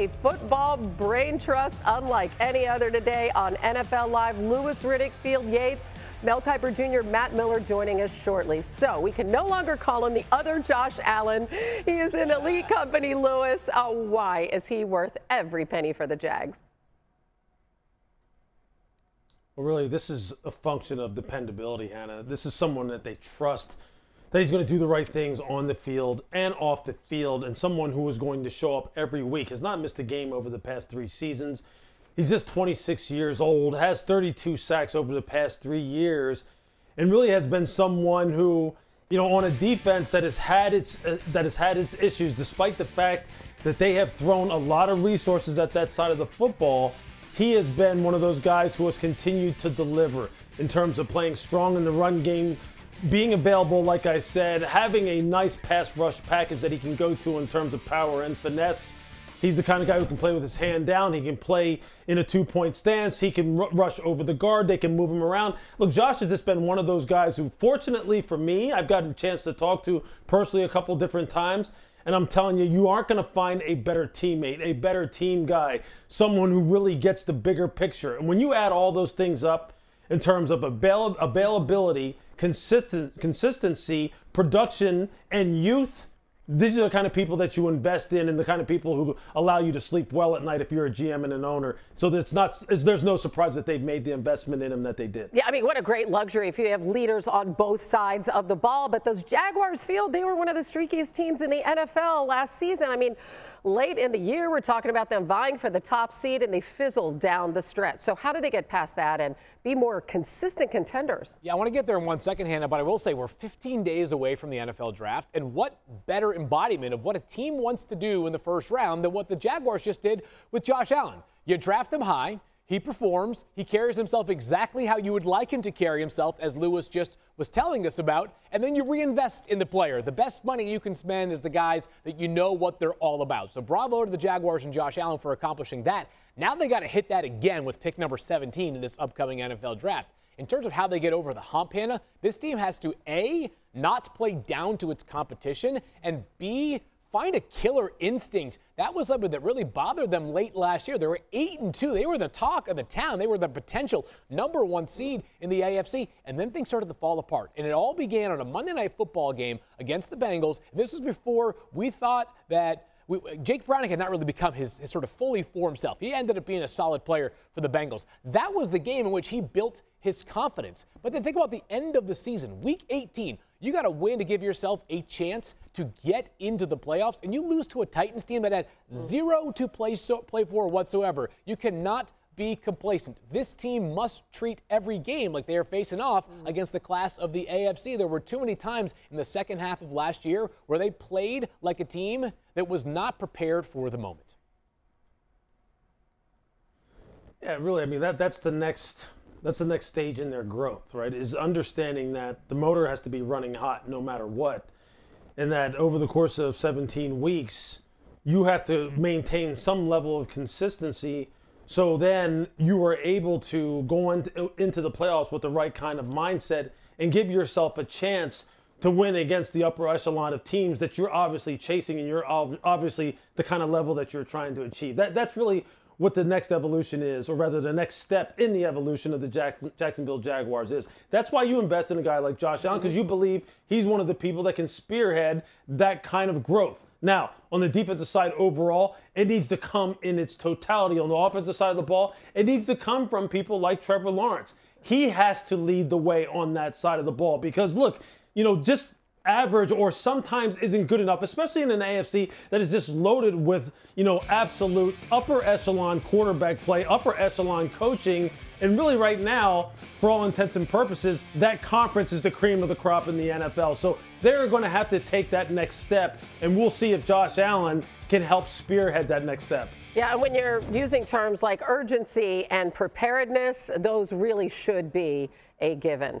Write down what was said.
A football brain trust unlike any other today on NFL Live. Lewis Riddick, Field Yates, Mel Kiper Junior, Matt Miller joining us shortly. So we can no longer call him the other Josh Allen. He is in elite company, Lewis. Why is he worth every penny for the Jags? Well, really, this is a function of dependability, Hannah. This is someone that they trust, that he's going to do the right things on the field and off the field, and someone who is going to show up every week, has not missed a game over the past three seasons. He's just 26 years old, has 32 sacks over the past 3 years, and really has been someone who, you know, on a defense that has had its issues, despite the fact that they have thrown a lot of resources at that side of the football. He has been one of those guys who has continued to deliver in terms of playing strong in the run game, being available, like I said, having a nice pass rush package that he can go to in terms of power and finesse. He's the kind of guy who can play with his hand down. He can play in a two-point stance. He can rush over the guard. They can move him around. Look, Josh has just been one of those guys who, fortunately for me, I've gotten a chance to talk to personally a couple different times. And I'm telling you, you aren't going to find a better teammate, a better team guy, someone who really gets the bigger picture. And when you add all those things up, in terms of availability, consistency, production, and youth, these are the kind of people that you invest in, and the kind of people who allow you to sleep well at night if you're a GM and an owner. So there's no surprise that they've made the investment in him that they did. Yeah, I mean, what a great luxury if you have leaders on both sides of the ball. But those Jaguars field, they were one of the streakiest teams in the NFL last season. I mean, late in the year, we're talking about them vying for the top seed, and they fizzled down the stretch. So how do they get past that and be more consistent contenders? Yeah, I want to get there in 1 second, Hannah, but I will say we're 15 days away from the NFL draft, and what better embodiment of what a team wants to do in the first round than what the Jaguars just did with Josh Allen. You draft him high, he performs, he carries himself exactly how you would like him to carry himself, as Lewis just was telling us about, and then you reinvest in the player. The best money you can spend is the guys that you know what they're all about. So bravo to the Jaguars and Josh Allen for accomplishing that. Now they got to hit that again with pick number 17 in this upcoming NFL draft. In terms of how they get over the hump, Hannah, this team has to, A, not play down to its competition, and B, find a killer instinct. That was something that really bothered them late last year. They were 8-2. They were the talk of the town. They were the potential #1 seed in the AFC, and then things started to fall apart. And it all began on a Monday Night Football game against the Bengals. And this was before we thought that Jake Browning had not really become his sort of fully formed self. He ended up being a solid player for the Bengals. That was the game in which he built his confidence. But then think about the end of the season, week 18. You got to win to give yourself a chance to get into the playoffs, and you lose to a Titans team that had zero to play for whatsoever. You cannot be complacent. This team must treat every game like they are facing off against the class of the AFC. There were too many times in the second half of last year where they played like a team that was not prepared for the moment. Yeah, really, I mean, that's the next stage in their growth, right? Is understanding that the motor has to be running hot no matter what, and that over the course of 17 weeks, you have to maintain some level of consistency. So then you were able to go into the playoffs with the right kind of mindset and give yourself a chance to win against the upper echelon of teams that you're obviously chasing, and you're obviously the kind of level that you're trying to achieve. That's really what the next evolution is, or rather the next step in the evolution of the Jacksonville Jaguars is. That's why you invest in a guy like Josh Allen, because you believe he's one of the people that can spearhead that kind of growth. Now, on the defensive side overall, it needs to come in its totality. On the offensive side of the ball, it needs to come from people like Trevor Lawrence. He has to lead the way on that side of the ball because, look, you know, just average or sometimes isn't good enough, especially in an AFC that is just loaded with, you know, absolute upper echelon quarterback play, upper echelon coaching. And really right now, for all intents and purposes, that conference is the cream of the crop in the NFL. So they're going to have to take that next step, and we'll see if Josh Allen can help spearhead that next step. Yeah, and when you're using terms like urgency and preparedness, those really should be a given.